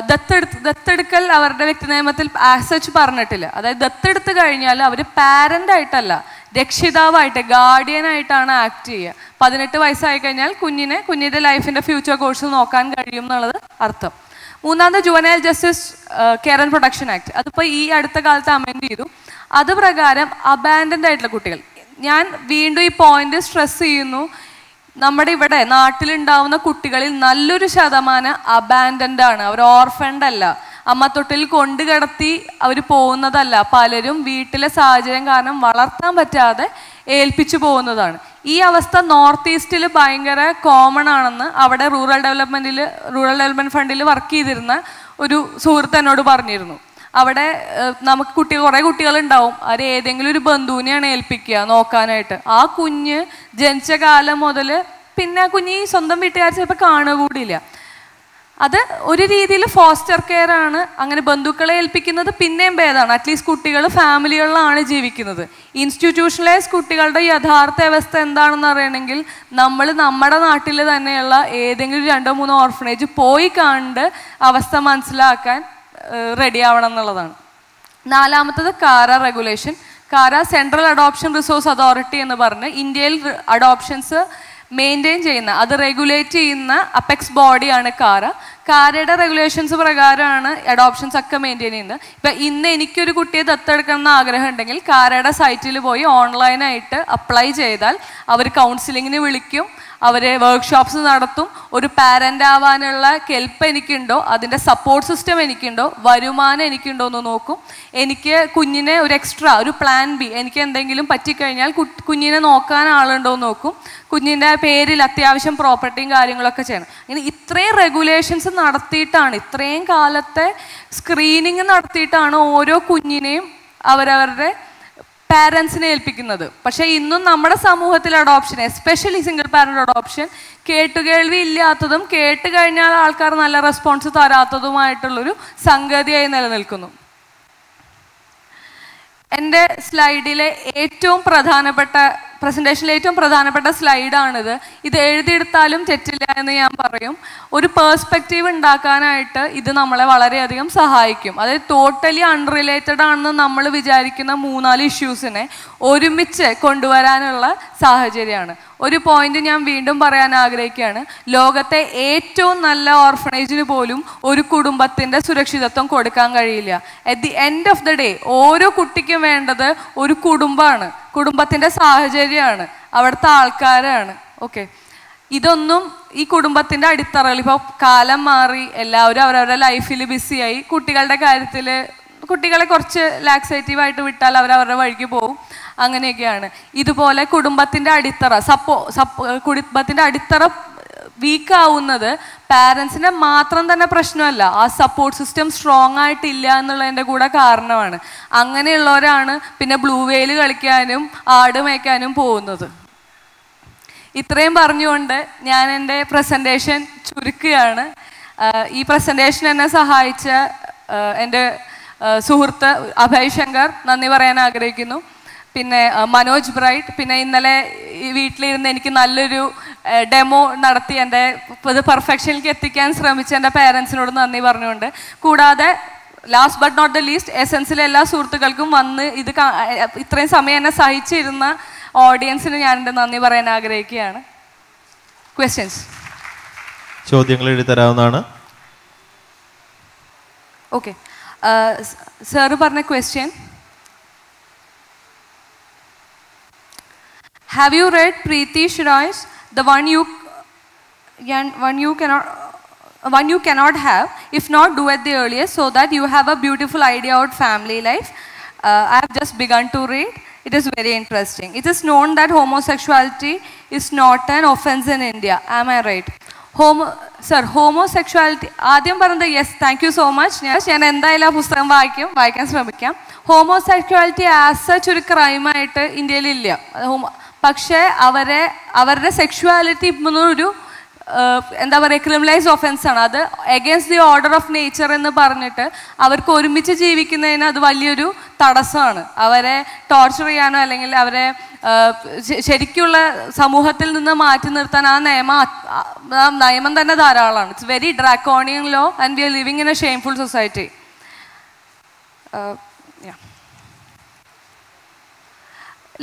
ദത്തെടുത്ത് ദത്തെടുക്കൽ അവരുടെ വ്യക്തി നിയമത്തിൽ ആസച്ച് പറഞ്ഞിട്ടില്ല. അതായത് ദത്തെടുത്ത് കഴിഞ്ഞാൽ അവർ പാരൻ്റായിട്ടല്ല, രക്ഷിതാവായിട്ട് ഗാർഡിയനായിട്ടാണ് ആക്ട് ചെയ്യുക. പതിനെട്ട് വയസ്സായി കഴിഞ്ഞാൽ കുഞ്ഞിനെ കുഞ്ഞിൻ്റെ ലൈഫിൻ്റെ ഫ്യൂച്ചർ കോഴ്സ് നോക്കാൻ കഴിയും എന്നുള്ളത് അർത്ഥം. മൂന്നാമത് juvenile justice care and protection act, അതിപ്പോൾ ഈ അടുത്ത കാലത്ത് അമെൻഡ് ചെയ്തു. അത് പ്രകാരം അബാൻഡൻഡ് ആയിട്ടുള്ള കുട്ടികൾ, ഞാൻ വീണ്ടും ഈ പോയിന്റ് സ്ട്രെസ് ചെയ്യുന്നു, നമ്മുടെ ഇവിടെ നാട്ടിലുണ്ടാവുന്ന കുട്ടികളിൽ നല്ലൊരു ശതമാനം അബാൻഡൻഡ് ആണ്. അവർ ഓർഫൻഡ് അല്ല, അമ്മ തൊട്ടിൽ കൊണ്ടു കിടത്തി അവർ പോകുന്നതല്ല. പലരും വീട്ടിലെ സാഹചര്യം കാരണം വളർത്താൻ പറ്റാതെ ഏൽപ്പിച്ചു പോകുന്നതാണ്. ഈ അവസ്ഥ നോർത്ത് ഈസ്റ്റിൽ ഭയങ്കര കോമൺ ആണെന്ന് അവിടെ റൂറൽ ഡെവലപ്മെൻറ്റിൽ റൂറൽ ഡെവലപ്മെൻറ്റ് ഫണ്ടിൽ വർക്ക് ചെയ്തിരുന്ന ഒരു സുഹൃത്ത് എന്നോട് പറഞ്ഞിരുന്നു. അവിടെ നമുക്ക് കുട്ടി കുറേ കുട്ടികളുണ്ടാവും, അവർ ഏതെങ്കിലും ഒരു ബന്ധുവിനെയാണ് ഏൽപ്പിക്കുക നോക്കാനായിട്ട്. ആ കുഞ്ഞ് ജനിച്ച കാലം മുതൽ പിന്നെ ആ കുഞ്ഞ് ഈ സ്വന്തം വീട്ടുകാർ ചിലപ്പോൾ കാണുകൂടിയില്ല. അത് ഒരു രീതിയിൽ ഫോസ്റ്റർ കെയർ ആണ്. അങ്ങനെ ബന്ധുക്കളെ ഏൽപ്പിക്കുന്നത് പിന്നെയും ഭേദമാണ്. അറ്റ്ലീസ്റ്റ് കുട്ടികൾ ഫാമിലികളിലാണ് ജീവിക്കുന്നത്. ഇൻസ്റ്റിറ്റ്യൂഷണലൈസ് കുട്ടികളുടെ യഥാർത്ഥ അവസ്ഥ എന്താണെന്ന് അറിയണമെങ്കിൽ നമ്മൾ നമ്മുടെ നാട്ടിൽ തന്നെയുള്ള ഏതെങ്കിലും രണ്ടോ മൂന്നോ ഓർഫനേജ് പോയി കണ്ട് അവസ്ഥ മനസ്സിലാക്കാൻ റെഡി ആവണം എന്നുള്ളതാണ്. നാലാമത്തത് കാര റെഗുലേഷൻ. കാര സെൻട്രൽ അഡോപ്ഷൻ റിസോഴ്സ് അതോറിറ്റി എന്ന് പറഞ്ഞ് ഇന്ത്യയിൽ അഡോപ്ഷൻസ് മെയിൻറ്റെയിൻ ചെയ്യുന്ന, അത് റെഗുലേറ്റ് ചെയ്യുന്ന അപെക്സ് ബോഡിയാണ് കാര. കാരയുടെ റെഗുലേഷൻസ് പ്രകാരമാണ് അഡോപ്ഷൻസ് ഒക്കെ മെയിൻറ്റെയിൻ ചെയ്യുന്നത്. ഇപ്പം ഇന്ന് എനിക്കൊരു കുട്ടിയെ ദത്തെടുക്കണം എന്ന് ആഗ്രഹം ഉണ്ടെങ്കിൽ കാരയുടെ സൈറ്റിൽ പോയി ഓൺലൈനായിട്ട് അപ്ലൈ ചെയ്താൽ അവർ കൗൺസിലിങ്ങിന് വിളിക്കും, അവർ വർക്ക്ഷോപ്സ് നടത്തും. ഒരു പാരൻ്റ് ആവാനുള്ള കെൽപ്പ് എനിക്കുണ്ടോ, അതിൻ്റെ സപ്പോർട്ട് സിസ്റ്റം എനിക്കുണ്ടോ, വരുമാനം എനിക്കുണ്ടോ എന്ന് നോക്കും. എനിക്ക് കുഞ്ഞിനെ ഒരു എക്സ്ട്രാ ഒരു പ്ലാൻ ബി, എനിക്ക് എന്തെങ്കിലും പറ്റിക്കഴിഞ്ഞാൽ കുഞ്ഞിനെ നോക്കാൻ ആളുണ്ടോ എന്ന് നോക്കും. കുഞ്ഞിൻ്റെ പേരിൽ അത്യാവശ്യം പ്രോപ്പർട്ടിയും കാര്യങ്ങളൊക്കെ ചെയ്യണം. ഇങ്ങനെ ഇത്രയും റെഗുലേഷൻസ് നടത്തിയിട്ടാണ്, ഇത്രയും കാലത്തെ സ്ക്രീനിങ് നടത്തിയിട്ടാണ് ഓരോ കുഞ്ഞിനെയും അവരവരുടെ പാരൻസിനെ ഏൽപ്പിക്കുന്നത്. പക്ഷേ ഇന്നും നമ്മുടെ സമൂഹത്തിൽ adoption, especially single parent adoption, കേട്ടുകേൾവി ഇല്ലാത്തതും കേട്ട് കഴിഞ്ഞാൽ ആൾക്കാർ നല്ല റെസ്പോൺസ് തരാത്തതുമായിട്ടുള്ളൊരു സംഗതിയായി നിലനിൽക്കുന്നു. എൻ്റെ സ്ലൈഡിലെ ഏറ്റവും പ്രധാനപ്പെട്ട പ്രസൻറ്റേഷനിലെ ഏറ്റവും പ്രധാനപ്പെട്ട സ്ലൈഡാണിത്. ഇത് എഴുതിയെടുത്താലും തെറ്റില്ല എന്ന് ഞാൻ പറയും. ഒരു പേഴ്സ്പെക്റ്റീവ് ഉണ്ടാക്കാനായിട്ട് ഇത് നമ്മളെ വളരെയധികം സഹായിക്കും. അതായത് ടോട്ടലി അൺറിലേറ്റഡ് ആണെന്ന് നമ്മൾ വിചാരിക്കുന്ന മൂന്നാല് ഇഷ്യൂസിനെ ഒരുമിച്ച് കൊണ്ടുവരാനുള്ള സാഹചര്യമാണ്. ഒരു പോയിന്റ് ഞാൻ വീണ്ടും പറയാൻ ആഗ്രഹിക്കുകയാണ്. ലോകത്തെ ഏറ്റവും നല്ല ഓർഫനേജിന് പോലും ഒരു കുടുംബത്തിൻ്റെ സുരക്ഷിതത്വം കൊടുക്കാൻ കഴിയില്ല. At the end of the day ഓരോ കുട്ടിക്കും വേണ്ടത് ഒരു കുടുംബമാണ്, കുടുംബത്തിൻ്റെ സാഹചര്യമാണ്, അവിടുത്തെ ആൾക്കാരാണ്. ഓക്കെ, ഇതൊന്നും ഈ കുടുംബത്തിൻ്റെ അടിത്തറകൾ, ഇപ്പോൾ കാലം മാറി എല്ലാവരും അവരവരുടെ ലൈഫിൽ ബിസിയായി. കുട്ടികളുടെ കാര്യത്തിൽ കുട്ടികളെ കുറച്ച് ലാക്സേറ്റീവായിട്ട് വിട്ടാൽ അവരവരുടെ വഴിക്ക് പോകും, അങ്ങനെയൊക്കെയാണ്. ഇതുപോലെ കുടുംബത്തിൻ്റെ അടിത്തറ സപ്പോ സപ്പോ കുടുംബത്തിൻ്റെ അടിത്തറ വീക്കാവുന്നത് പാരൻസിനെ മാത്രം തന്നെ പ്രശ്നമല്ല, ആ സപ്പോർട്ട് സിസ്റ്റം സ്ട്രോങ് ആയിട്ടില്ല എന്നുള്ളതിൻ്റെ കൂടെ കാരണമാണ്. അങ്ങനെയുള്ളവരാണ് പിന്നെ ബ്ലൂ വെയിൽ കളിക്കാനും ആട് മേയ്ക്കാനും പോകുന്നത്. ഇത്രയും പറഞ്ഞുകൊണ്ട് ഞാൻ എൻ്റെ പ്രസൻറ്റേഷൻ ചുരുക്കുകയാണ്. ഈ പ്രസൻറ്റേഷൻ എന്നെ സഹായിച്ച എൻ്റെ സുഹൃത്ത് അഭയ് ശങ്കർ നന്ദി പറയാൻ ആഗ്രഹിക്കുന്നു. പിന്നെ മനോജ് ബ്രൈറ്റ്, പിന്നെ ഇന്നലെ വീട്ടിലിരുന്ന് എനിക്ക് നല്ലൊരു ഡെമോ നടത്തി എൻ്റെ ഇത് പെർഫെക്ഷനിലേക്ക് എത്തിക്കാൻ ശ്രമിച്ച എൻ്റെ പേരൻസിനോട് നന്ദി പറഞ്ഞുകൊണ്ട്, കൂടാതെ last but not the least എസെൻസിലെ എല്ലാ സുഹൃത്തുക്കൾക്കും വന്ന് ഇത് ഇത്രയും സമയം എന്നെ സഹിച്ചിരുന്ന ഓഡിയൻസിന് ഞാൻ എൻ്റെ നന്ദി പറയാൻ ആഗ്രഹിക്കുകയാണ്. ക്വസ്റ്റ്യൻസ്, ചോദ്യങ്ങൾ എഴുതി തരാവുന്നതാണ്. ഓക്കെ, സാറ് പറഞ്ഞ question, have you read Pritish Roy's the one you one you cannot one you cannot have, if not do at the earliest, so that you have a beautiful idea about family life? uh, I have just begun to read. It is very interesting. It is known that homosexuality is not an offense in India, am I right? Homo sir homosexuality ആദ്യം പറഞ്ഞത് yes, thank you so much. ഞാൻ ഞാൻ എന്തായാലും ആ പുസ്തകം വായിക്കും, വായിക്കാൻ ശ്രമിക്കാം. ഹോമോസെക്ഷുവാലിറ്റി ആസ് സച്ച് ഒരു ക്രൈമായിട്ട് ഇന്ത്യയിലില്ല. പക്ഷേ അവരെ അവരുടെ സെക്ഷുവാലിറ്റി എന്നൊരു എന്താ പറയുക ക്രിമിനലൈസ് ഒഫൻസാണ് അത് against the order of nature എന്ന് പറഞ്ഞിട്ട് അവർക്ക് ഒരുമിച്ച് ജീവിക്കുന്നതിന് അത് വലിയൊരു തടസ്സമാണ്. അവരെ ടോർച്ചർ ചെയ്യാനോ അല്ലെങ്കിൽ അവരെ ശരിക്കുള്ള സമൂഹത്തിൽ നിന്ന് മാറ്റി നിർത്താൻ ആ നിയമ നിയമം തന്നെ ധാരാളമാണ്. It's very draconian law and we are living in a shameful society.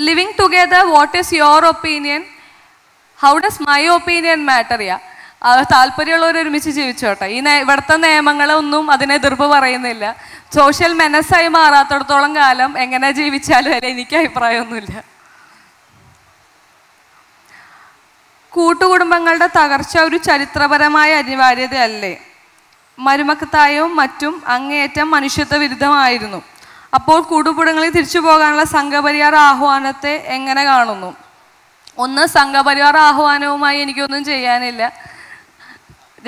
Living together, what is your opinion? How does my opinion matter? Yeah, അവർ താല്പര്യമുള്ളവർ ഒരുമിച്ച് ജീവിച്ചോട്ടെ. ഈ ഇവിടുത്തെ നിയമങ്ങളൊന്നും അതിനെ എതിർപ്പ് പറയുന്നില്ല. സോഷ്യൽ മെനസ്സായി മാറാത്തടത്തോളം കാലം എങ്ങനെ ജീവിച്ചാലും അല്ല, എനിക്ക് അഭിപ്രായമൊന്നുമില്ല. കൂട്ടുകുടുംബങ്ങളുടെ തകർച്ച ഒരു ചരിത്രപരമായ അനിവാര്യതയല്ലേ? മരുമക്കത്തായും മറ്റും അങ്ങേയറ്റം മനുഷ്യത്വ വിരുദ്ധമായിരുന്നു. അപ്പോൾ കൂടുപുടങ്ങളിൽ തിരിച്ചു പോകാനുള്ള സംഘപരിവാർ ആഹ്വാനത്തെ എങ്ങനെ കാണുന്നു? ഒന്ന്, സംഘപരിവാർ ആഹ്വാനവുമായി എനിക്കൊന്നും ചെയ്യാനില്ല.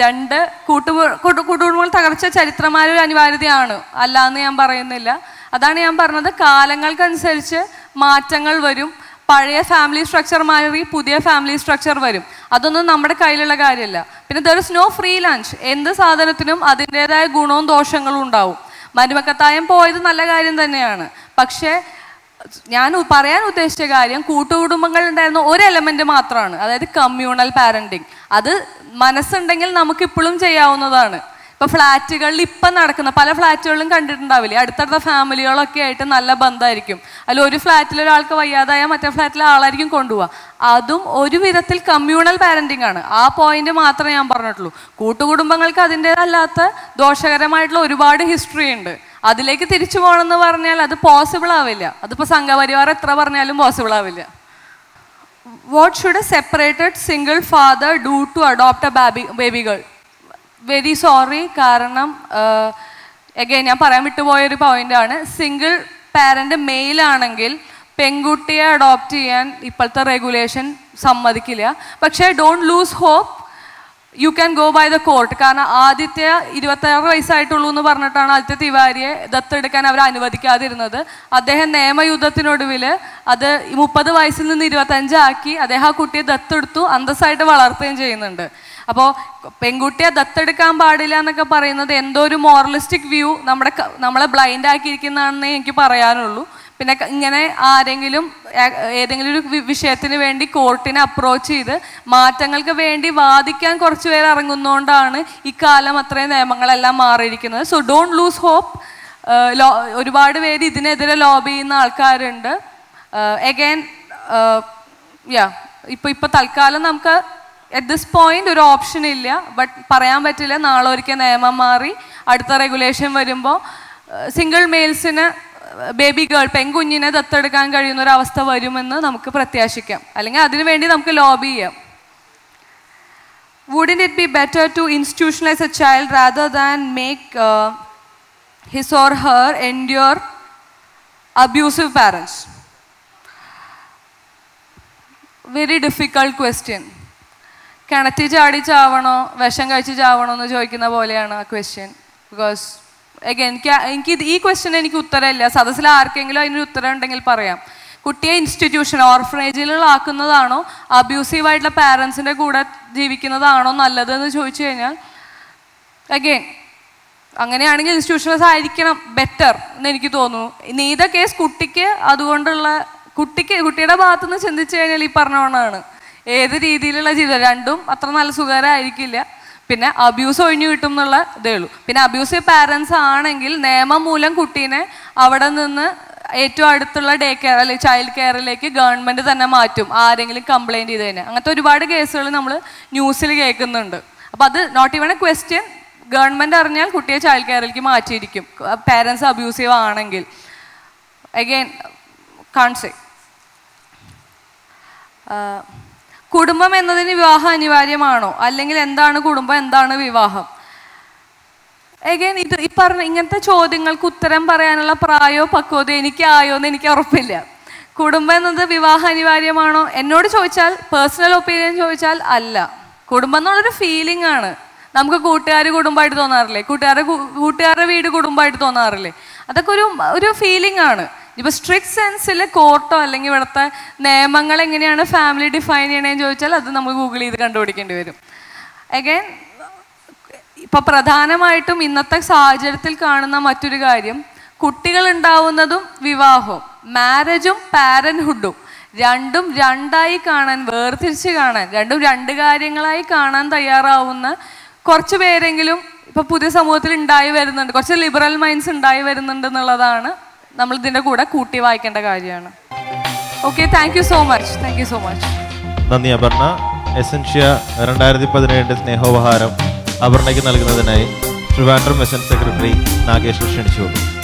രണ്ട്, കൂട്ടു കൂട്ടുകുടുംബങ്ങൾ തകർച്ച ചരിത്രമായ ഒരു അനിവാര്യതയാണ്, അല്ലാന്ന് ഞാൻ പറയുന്നില്ല. അതാണ് ഞാൻ പറഞ്ഞത്, കാലങ്ങൾക്കനുസരിച്ച് മാറ്റങ്ങൾ വരും. പഴയ ഫാമിലി സ്ട്രക്ചർ മാറി പുതിയ ഫാമിലി സ്ട്രക്ചർ വരും. അതൊന്നും നമ്മുടെ കയ്യിലുള്ള കാര്യമല്ല. പിന്നെ there is no free lunch. എന്ത് സാധനത്തിനും അതിൻ്റെതായ ഗുണവും ദോഷങ്ങളും ഉണ്ടാവും. മരുമക്കത്തായം പോയത് നല്ല കാര്യം തന്നെയാണ്. പക്ഷേ ഞാൻ പറയാൻ ഉദ്ദേശിച്ച കാര്യം കൂട്ടുകുടുംബങ്ങളുണ്ടായിരുന്ന ഒരു എലമെന്റ് മാത്രമാണ്, അതായത് കമ്മ്യൂണൽ പാരന്റിങ്. അത് മനസ്സുണ്ടെങ്കിൽ നമുക്കിപ്പോഴും ചെയ്യാവുന്നതാണ്. ഇപ്പൊ ഫ്ലാറ്റുകളിൽ ഇപ്പം നടക്കുന്ന പല ഫ്ലാറ്റുകളിലും കണ്ടിട്ടുണ്ടാവില്ലേ, അടുത്തടുത്ത ഫാമിലികളൊക്കെ ആയിട്ട് നല്ല ബന്ധമായിരിക്കും. അല്ല, ഒരു ഫ്ലാറ്റിൽ ഒരാൾക്ക് വയ്യാതായാൽ മറ്റേ ഫ്ലാറ്റിലെ ആളായിരിക്കും കൊണ്ടുപോവുക. അതും ഒരു വിധത്തിൽ കമ്മ്യൂണൽ പാരന്റിങ് ആണ്. ആ പോയിന്റ് മാത്രമേ ഞാൻ പറഞ്ഞിട്ടുള്ളൂ. കൂട്ടുകുടുംബങ്ങൾക്ക് അതിൻ്റെതല്ലാത്ത ദോഷകരമായിട്ടുള്ള ഒരുപാട് ഹിസ്റ്ററി ഉണ്ട്. അതിലേക്ക് തിരിച്ചു പോകണമെന്ന് പറഞ്ഞാൽ അത് പോസിബിൾ ആവില്ല. അതിപ്പോൾ സംഘപരിവാർ എത്ര പറഞ്ഞാലും പോസിബിൾ ആവില്ല. What should a separated single father do to adopt a baby baby girl? Very sorry, കാരണം എഗെയിൻ ഞാൻ പറയാൻ വിട്ടുപോയൊരു പോയിൻ്റാണ്. സിംഗിൾ പാരൻ്റ് മെയിലാണെങ്കിൽ പെൺകുട്ടിയെ അഡോപ്റ്റ് ചെയ്യാൻ ഇപ്പോഴത്തെ റെഗുലേഷൻ സമ്മതിക്കില്ല. പക്ഷേ don't lose hope, you can go by the court. കാരണം ആദ്യത്തെ ഇരുപത്താറ് വയസ്സായിട്ടുള്ളൂ എന്ന് പറഞ്ഞിട്ടാണ് ആദ്യത്തെ തിവാരിയെ ദത്തെടുക്കാൻ അവർ അനുവദിക്കാതിരുന്നത്. അദ്ദേഹം നിയമയുദ്ധത്തിനൊടുവിൽ അത് മുപ്പത് വയസ്സിൽ നിന്ന് ഇരുപത്തഞ്ചാക്കി. അദ്ദേഹം ആ കുട്ടിയെ ദത്തെടുത്തു, അന്തസ്സായിട്ട് വളർത്തുകയും ചെയ്യുന്നുണ്ട്. അപ്പോൾ പെൺകുട്ടിയെ ദത്തെടുക്കാൻ പാടില്ല എന്നൊക്കെ പറയുന്നത് എന്തോ ഒരു മോറലിസ്റ്റിക് വ്യൂ നമ്മുടെ നമ്മളെ ബ്ലൈൻഡ് ആക്കിയിരിക്കുന്നതാണെന്നേ എനിക്ക് പറയാനുള്ളൂ. പിന്നെ ഇങ്ങനെ ആരെങ്കിലും ഏതെങ്കിലും ഒരു വിഷയത്തിന് വേണ്ടി കോർട്ടിനെ അപ്രോച്ച് ചെയ്ത് മാറ്റങ്ങൾക്ക് വേണ്ടി വാദിക്കാൻ കുറച്ച് പേര് ഇറങ്ങുന്നതുകൊണ്ടാണ് ഇക്കാലം അത്രയും നിയമങ്ങളെല്ലാം മാറിയിരിക്കുന്നത്. So don't lose hope. Law ഒരുപാട് പേര് ഇതിനെതിരെ ലോബി ചെയ്യുന്ന ആൾക്കാരുണ്ട്. എഗെയിൻ യാ ഇപ്പം ഇപ്പം തൽക്കാലം നമുക്ക് അറ്റ് ദിസ് പോയിന്റ് ഒരു ഓപ്ഷൻ ഇല്ല. ബട്ട് പറയാൻ പറ്റില്ല, നാളെ ഒരിക്കൽ നിയമം മാറി അടുത്ത റെഗുലേഷൻ വരുമ്പോൾ സിംഗിൾ മെയിൽസിന് ബേബി ഗേൾ പെൺകുഞ്ഞിനെ ദത്തെടുക്കാൻ കഴിയുന്ന ഒരു അവസ്ഥ വരുമെന്ന് നമുക്ക് പ്രത്യാശിക്കാം. അല്ലെങ്കിൽ അതിനുവേണ്ടി നമുക്ക് ലോബി ചെയ്യാം. Wouldn't it be better to institutionalize a child rather than make uh, his or her endure abusive parents? Very difficult question. കിണറ്റി ചാടി ചാവണോ വിഷം കഴിച്ച് ചാവണോ എന്ന് ചോദിക്കുന്ന പോലെയാണ് ആ ക്വസ്റ്റ്യൻ. ബിക്കോസ് എഗെയിൻ എനിക്ക് എനിക്ക് ഇത് ഈ ക്വസ്റ്റ്യന് എനിക്ക് ഉത്തരമില്ല. സദസ്സിൽ ആർക്കെങ്കിലും അതിനൊരു ഉത്തരം ഉണ്ടെങ്കിൽ പറയാം. കുട്ടിയെ ഇൻസ്റ്റിറ്റ്യൂഷൻ ഓർഫനേജിലാക്കുന്നതാണോ അബ്യൂസീവായിട്ടുള്ള പാരൻസിൻ്റെ കൂടെ ജീവിക്കുന്നതാണോ നല്ലതെന്ന് ചോദിച്ചു കഴിഞ്ഞാൽ എഗെയിൻ അങ്ങനെയാണെങ്കിൽ ഇൻസ്റ്റിറ്റ്യൂഷൻസ് ആയിരിക്കണം ബെറ്റർ എന്ന് എനിക്ക് തോന്നുന്നു. നീത കേസ് കുട്ടിക്ക് അതുകൊണ്ടുള്ള കുട്ടിക്ക് കുട്ടിയുടെ ഭാഗത്തുനിന്ന് ചിന്തിച്ചു കഴിഞ്ഞാൽ ഈ പറഞ്ഞോണാണ് ഏത് രീതിയിലുള്ള ജീവിതം രണ്ടും അത്ര നല്ല സുഖകരമായിരിക്കില്ല. പിന്നെ അബ്യൂസ് ഒഴിഞ്ഞു കിട്ടും എന്നുള്ള ഇതേ ഉള്ളൂ. പിന്നെ അബ്യൂസീവ് പാരൻസ് ആണെങ്കിൽ നിയമം മൂലം കുട്ടീനെ അവിടെ നിന്ന് ഏറ്റവും അടുത്തുള്ള ഡേ കെയർ അല്ലെങ്കിൽ ചൈൽഡ് കെയറിലേക്ക് ഗവൺമെൻറ് തന്നെ മാറ്റും ആരെങ്കിലും കംപ്ലയിൻറ്റ് ചെയ്ത് കഴിഞ്ഞാൽ. അങ്ങനത്തെ ഒരുപാട് കേസുകൾ നമ്മൾ ന്യൂസിൽ കേൾക്കുന്നുണ്ട്. അപ്പോൾ അത് not even a question. Government അറിഞ്ഞാൽ കുട്ടിയെ ചൈൽഡ് കെയറിലേക്ക് മാറ്റിയിരിക്കും പാരൻസ് അബ്യൂസീവ് ആണെങ്കിൽ. അഗെയിൻ കാൺസേ കുടുംബം എന്നതിന് വിവാഹം അനിവാര്യമാണോ? അല്ലെങ്കിൽ എന്താണ് കുടുംബം, എന്താണ് വിവാഹം? എഗെയിൻ ഇത് ഈ പറഞ്ഞ ഇങ്ങനത്തെ ചോദ്യങ്ങൾക്ക് ഉത്തരം പറയാനുള്ള പ്രായോ പക്വതയോ എനിക്കായോ എന്ന് എനിക്ക് ഉറപ്പില്ല. കുടുംബം എന്നത് വിവാഹം അനിവാര്യമാണോ എന്നോട് ചോദിച്ചാൽ, പേഴ്സണൽ ഒപ്പീനിയൻ ചോദിച്ചാൽ അല്ല. കുടുംബം എന്നുള്ളൊരു ഫീലിംഗ് ആണ്. നമുക്ക് കൂട്ടുകാർ കുടുംബമായിട്ട് തോന്നാറില്ലേ? കൂട്ടുകാരുടെ കൂട്ടുകാരുടെ വീട് കുടുംബമായിട്ട് തോന്നാറില്ലേ? അതൊക്കെ ഒരു ഒരു ഫീലിംഗ് ആണ്. ഇപ്പോൾ സ്ട്രിക്ട് സെൻസിൽ കോർട്ടോ അല്ലെങ്കിൽ ഇവിടുത്തെ നിയമങ്ങൾ എങ്ങനെയാണ് ഫാമിലി ഡിഫൈൻ ചെയ്യണേന്ന് ചോദിച്ചാൽ അത് നമ്മൾ ഗൂഗിൾ ചെയ്ത് കണ്ടുപിടിക്കേണ്ടി വരും. Again, ഇപ്പോൾ പ്രധാനമായിട്ടും ഇന്നത്തെ സാഹചര്യത്തിൽ കാണുന്ന മറ്റൊരു കാര്യം കുട്ടികൾ ഉണ്ടാവുന്നതും വിവാഹവും മാരേജും പാരന്റ്ഹുഡും രണ്ടും രണ്ടായി കാണാൻ വേർതിരിച്ച് കാണാൻ രണ്ടും രണ്ട് കാര്യങ്ങളായി കാണാൻ തയ്യാറാവുന്ന കുറച്ച് പേരെങ്കിലും ഇപ്പോൾ പുതിയ സമൂഹത്തിൽ ഉണ്ടായി വരുന്നുണ്ട് കുറച്ച് ലിബറൽ മൈൻഡ്സ് ഉണ്ടായി വരുന്നുണ്ട് എന്നുള്ളതാണ് നമ്മൾ ഇതിന്റെ കൂടെ കൂട്ടി വായിക്കേണ്ട കാര്യമാണ് okay thank you so much thank you so much നന്ദി അപർണ എസൻഷ്യ രണ്ടായിരത്തി പതിനേഴ് സ്നേഹോപഹാരം അപർണയ്ക്ക് നൽകുന്നതിനായി ട്രിവാൻഡ്രം മിഷൻ സെക്രട്ടറി നാഗേശ്വർ ക്ഷണിച്ചു